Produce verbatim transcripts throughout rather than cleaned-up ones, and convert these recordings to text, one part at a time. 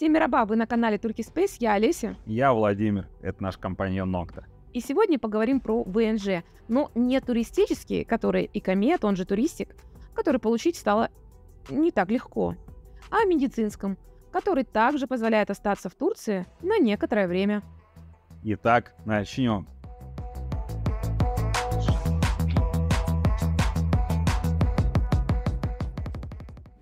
Семеро бабы на канале Turkis Space, я Олеся. Я Владимир, это наш компаньон Нокта. И сегодня поговорим про ВНЖ, но не туристические, которые и комет, он же туристик, который получить стало не так легко, а о медицинском, который также позволяет остаться в Турции на некоторое время. Итак, начнем.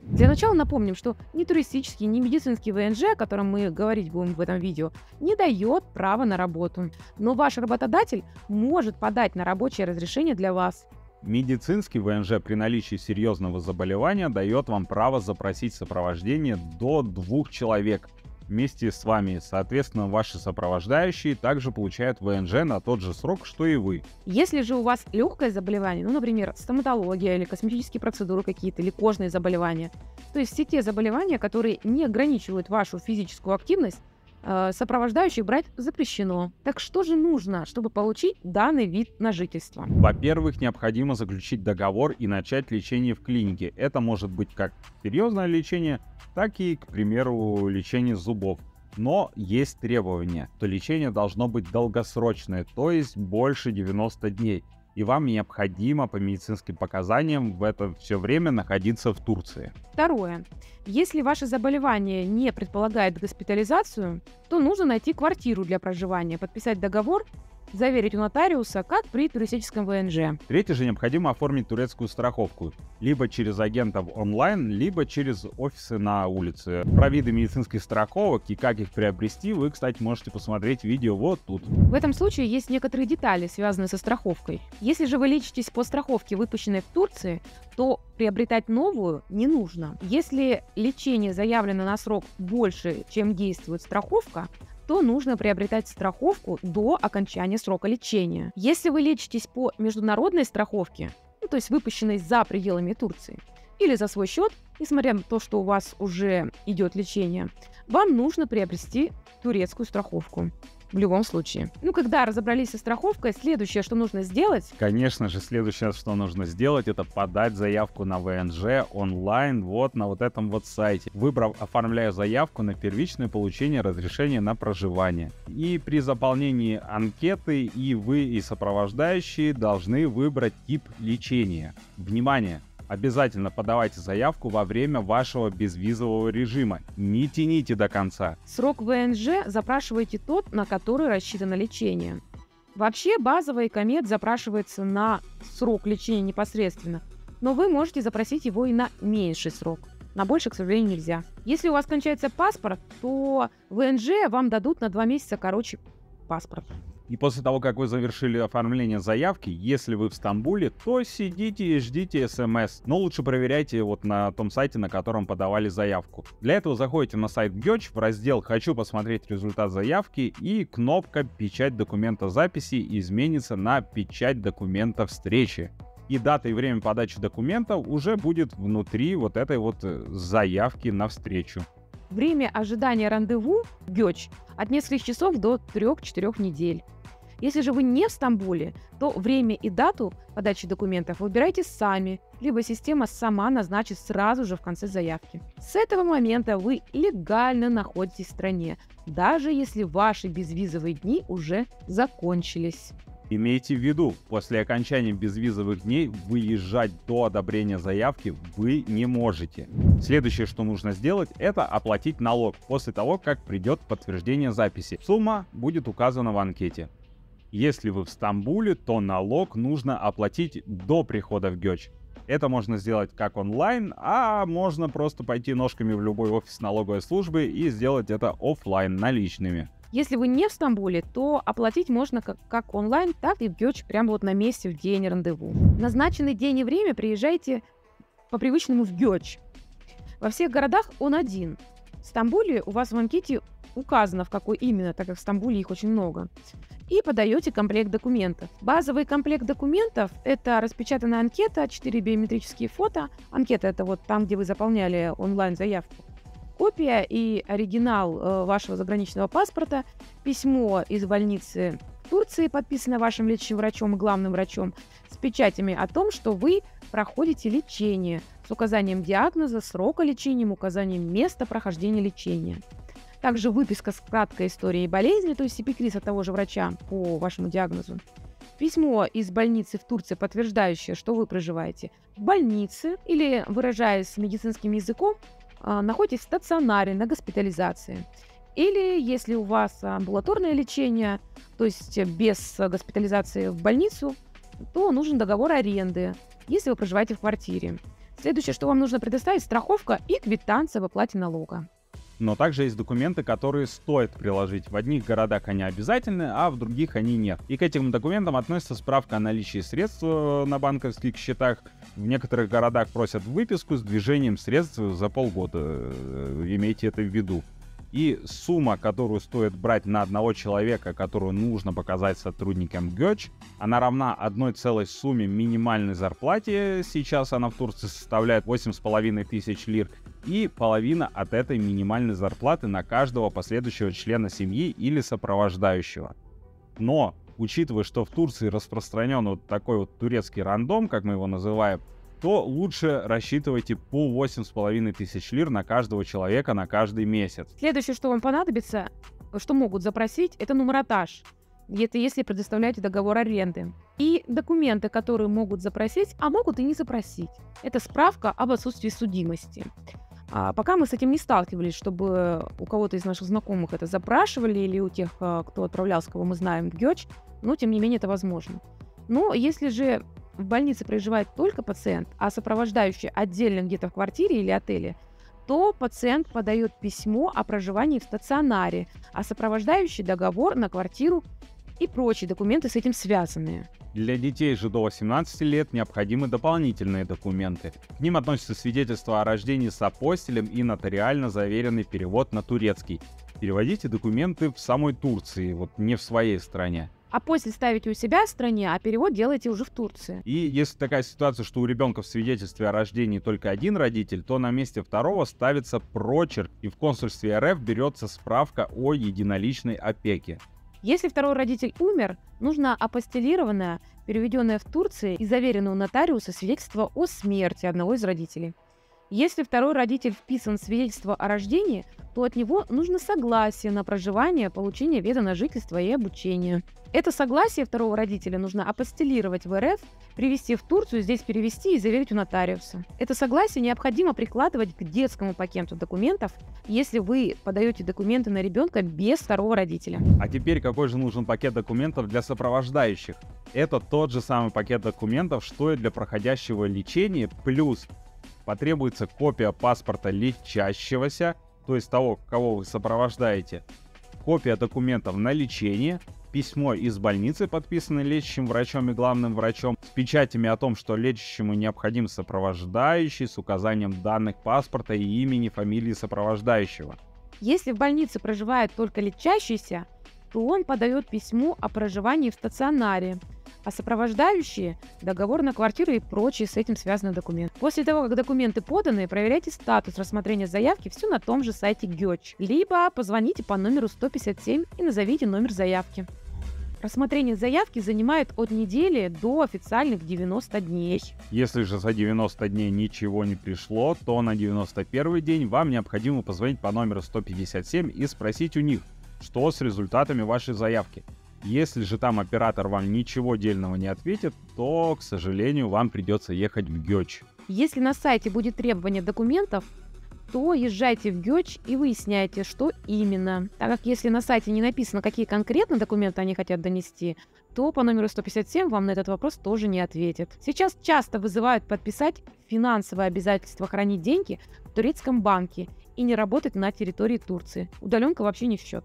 Для начала напомним, что ни туристический, ни медицинский ВНЖ, о котором мы говорить будем в этом видео, не дает права на работу. Но ваш работодатель может подать на рабочее разрешение для вас. Медицинский ВНЖ при наличии серьезного заболевания дает вам право запросить сопровождение до двух человек вместе с вами. Соответственно, ваши сопровождающие также получают ВНЖ на тот же срок, что и вы. Если же у вас легкое заболевание, ну, например, стоматология или косметические процедуры какие-то, или кожные заболевания, то есть все те заболевания, которые не ограничивают вашу физическую активность, сопровождающих брать запрещено. Так что же нужно, чтобы получить данный вид на жительство? Во-первых, необходимо заключить договор и начать лечение в клинике. Это может быть как серьезное лечение, так и, к примеру, лечение зубов. Но есть требования, то лечение должно быть долгосрочное, то есть больше девяноста дней. И вам необходимо по медицинским показаниям в это все время находиться в Турции. Второе. Если ваше заболевание не предполагает госпитализацию, то нужно найти квартиру для проживания, подписать договор, заверить у нотариуса, как при туристическом ВНЖ. Третье же, необходимо оформить турецкую страховку, либо через агентов онлайн, либо через офисы на улице. Про виды медицинских страховок и как их приобрести вы, кстати, можете посмотреть видео вот тут. В этом случае есть некоторые детали, связанные со страховкой. Если же вы лечитесь по страховке, выпущенной в Турции, то приобретать новую не нужно. Если лечение заявлено на срок больше, чем действует страховка, то нужно приобретать страховку до окончания срока лечения. Если вы лечитесь по международной страховке, ну, то есть выпущенной за пределами Турции, или за свой счет, несмотря на то, что у вас уже идет лечение, вам нужно приобрести турецкую страховку. В любом случае. Ну, когда разобрались со страховкой, следующее, что нужно сделать... Конечно же, следующее, что нужно сделать, это подать заявку на ВНЖ онлайн вот на вот этом вот сайте, выбрав, оформляя заявку на первичное получение разрешения на проживание. И при заполнении анкеты и вы, и сопровождающие должны выбрать тип лечения. Внимание! Обязательно подавайте заявку во время вашего безвизового режима. Не тяните до конца. Срок ВНЖ запрашивайте тот, на который рассчитано лечение. Вообще базовый комет запрашивается на срок лечения непосредственно, но вы можете запросить его и на меньший срок. На больше, к сожалению, нельзя. Если у вас кончается паспорт, то ВНЖ вам дадут на два месяца короче паспорт. И после того, как вы завершили оформление заявки, если вы в Стамбуле, то сидите и ждите смс. Но лучше проверяйте вот на том сайте, на котором подавали заявку. Для этого заходите на сайт ГЕЧ в раздел «Хочу посмотреть результат заявки» и кнопка «Печать документа записи» изменится на «Печать документа встречи». И дата и время подачи документов уже будет внутри вот этой вот заявки на встречу. Время ожидания рандеву в ГЕЧ от нескольких часов до трёх-четырёх недель. Если же вы не в Стамбуле, то время и дату подачи документов выбирайте сами, либо система сама назначит сразу же в конце заявки. С этого момента вы легально находитесь в стране, даже если ваши безвизовые дни уже закончились. Имейте в виду, после окончания безвизовых дней выезжать до одобрения заявки вы не можете. Следующее, что нужно сделать, это оплатить налог после того, как придет подтверждение записи. Сумма будет указана в анкете. Если вы в Стамбуле, то налог нужно оплатить до прихода в ГЕЧ. Это можно сделать как онлайн, а можно просто пойти ножками в любой офис налоговой службы и сделать это офлайн наличными. Если вы не в Стамбуле, то оплатить можно как, как онлайн, так и в ГЕЧ прямо вот на месте в день рандеву. В назначенный день и время приезжайте по привычному в ГЕЧ. Во всех городах он один. В Стамбуле у вас в анкете указано, в какой именно, так как в Стамбуле их очень много. И подаете комплект документов. Базовый комплект документов – это распечатанная анкета, четыре биометрические фото. Анкета – это вот там, где вы заполняли онлайн-заявку. Копия и оригинал вашего заграничного паспорта, письмо из больницы Турции, подписанное вашим лечащим врачом и главным врачом, с печатями о том, что вы проходите лечение, с указанием диагноза, срока лечения, указанием места прохождения лечения. Также выписка с краткой историей болезни, то есть эпикриз от того же врача по вашему диагнозу. Письмо из больницы в Турции, подтверждающее, что вы проживаете в больнице или, выражаясь медицинским языком, находитесь в стационаре на госпитализации. Или, если у вас амбулаторное лечение, то есть без госпитализации в больницу, то нужен договор аренды, если вы проживаете в квартире. Следующее, что вам нужно предоставить, страховка и квитанция об оплате налога. Но также есть документы, которые стоит приложить. В одних городах они обязательны, а в других они нет. И к этим документам относится справка о наличии средств на банковских счетах. В некоторых городах просят выписку с движением средств за полгода. Имейте это в виду. И сумма, которую стоит брать на одного человека, которую нужно показать сотрудникам ГЕЧ, она равна одной целой сумме минимальной зарплате, сейчас она в Турции составляет восемь с половиной тысяч лир, и половина от этой минимальной зарплаты на каждого последующего члена семьи или сопровождающего. Но, учитывая, что в Турции распространен вот такой вот турецкий рандом, как мы его называем, то лучше рассчитывайте по восемь с половиной тысяч лир на каждого человека на каждый месяц. Следующее, что вам понадобится, что могут запросить, это нумеротаж, если предоставляете договор аренды. И документы, которые могут запросить, а могут и не запросить. Это справка об отсутствии судимости. А пока мы с этим не сталкивались, чтобы у кого-то из наших знакомых это запрашивали, или у тех, кто отправлялся, кого мы знаем, в ГЕЧ, но тем не менее это возможно. Но если же в больнице проживает только пациент, а сопровождающий отдельно где-то в квартире или отеле, то пациент подает письмо о проживании в стационаре, а сопровождающий — договор на квартиру и прочие документы, с этим связанные. Для детей же до восемнадцати лет необходимы дополнительные документы. К ним относятся свидетельство о рождении с апостилем и нотариально заверенный перевод на турецкий. Переводите документы в самой Турции, вот не в своей стране. Апостиль ставите у себя в стране, а перевод делаете уже в Турции. И если такая ситуация, что у ребенка в свидетельстве о рождении только один родитель, то на месте второго ставится прочерк, и в консульстве РФ берется справка о единоличной опеке. Если второй родитель умер, нужно апостилированное, переведенное в Турции и заверенное у нотариуса свидетельство о смерти одного из родителей. Если второй родитель вписан в свидетельство о рождении, то от него нужно согласие на проживание, получение вида на жительство и обучение. Это согласие второго родителя нужно апостилировать в РФ, привезти в Турцию, здесь перевести и заверить у нотариуса. Это согласие необходимо прикладывать к детскому пакету документов, если вы подаете документы на ребенка без второго родителя. А теперь какой же нужен пакет документов для сопровождающих? Это тот же самый пакет документов, что и для проходящего лечения, плюс потребуется копия паспорта лечащегося, то есть того, кого вы сопровождаете, копия документов на лечение, письмо из больницы, подписанное лечащим врачом и главным врачом, с печатями о том, что лечащему необходим сопровождающий, с указанием данных паспорта и имени, фамилии сопровождающего. Если в больнице проживает только лечащийся, то он подает письмо о проживании в стационаре, а сопровождающие — договор на квартиру и прочие с этим связанные документы. После того, как документы поданы, проверяйте статус рассмотрения заявки все на том же сайте ГЕЧ, либо позвоните по номеру сто пятьдесят семь и назовите номер заявки. Рассмотрение заявки занимает от недели до официальных девяноста дней. Если же за девяносто дней ничего не пришло, то на девяносто первый день вам необходимо позвонить по номеру сто пятьдесят семь и спросить у них, что с результатами вашей заявки. Если же там оператор вам ничего дельного не ответит, то, к сожалению, вам придется ехать в ГЕЧ. Если на сайте будет требование документов, то езжайте в ГЕЧ и выясняйте, что именно. Так как если на сайте не написано, какие конкретно документы они хотят донести, то по номеру сто пятьдесят семь вам на этот вопрос тоже не ответят. Сейчас часто вызывают подписать финансовое обязательство хранить деньги в турецком банке и не работать на территории Турции. Удаленка вообще не в счет.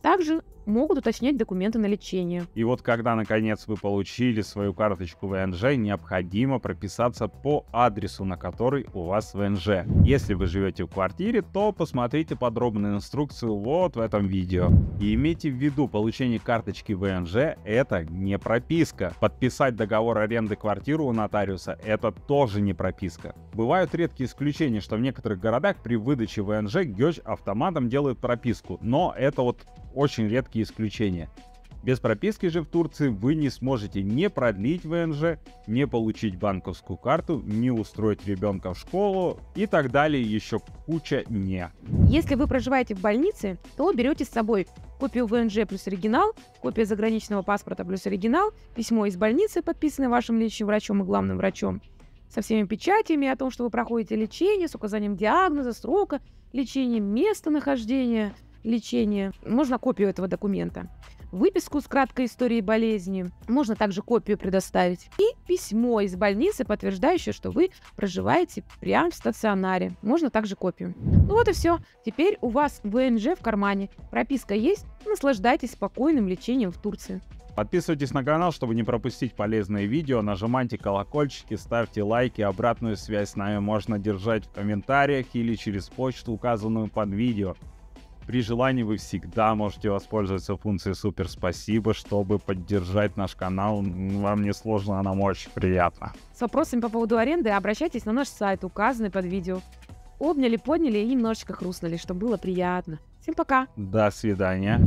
Также могут уточнять документы на лечение. И вот когда, наконец, вы получили свою карточку ВНЖ, необходимо прописаться по адресу, на который у вас ВНЖ. Если вы живете в квартире, то посмотрите подробную инструкцию вот в этом видео. И имейте в виду, получение карточки ВНЖ – это не прописка. Подписать договор аренды квартиры у нотариуса – это тоже не прописка. Бывают редкие исключения, что в некоторых городах при выдаче ВНЖ ГЕЧ автоматом делают прописку, но это вот очень редкие исключения. Без прописки же в Турции вы не сможете не продлить вэ эн жэ, не получить банковскую карту, не устроить ребенка в школу и так далее, еще куча «не». Если вы проживаете в больнице, то берете с собой копию вэ эн жэ плюс оригинал, копию заграничного паспорта плюс оригинал, письмо из больницы, подписанное вашим лечащим врачом и главным врачом, со всеми печатями о том, что вы проходите лечение, с указанием диагноза, срока лечения, местонахождения лечения. Можно копию этого документа. Выписку с краткой историей болезни, можно также копию предоставить, и письмо из больницы, подтверждающее, что вы проживаете прямо в стационаре, можно также копию. Ну вот и все, теперь у вас вэ эн жэ в кармане, прописка есть, наслаждайтесь спокойным лечением в Турции. Подписывайтесь на канал, чтобы не пропустить полезные видео, нажимайте колокольчики, ставьте лайки, обратную связь с нами можно держать в комментариях или через почту, указанную под видео. При желании вы всегда можете воспользоваться функцией «Супер спасибо», чтобы поддержать наш канал. Вам не сложно, а нам очень приятно. С вопросами по поводу аренды обращайтесь на наш сайт, указанный под видео. Обняли, подняли и немножечко хрустнули, чтобы было приятно. Всем пока. До свидания.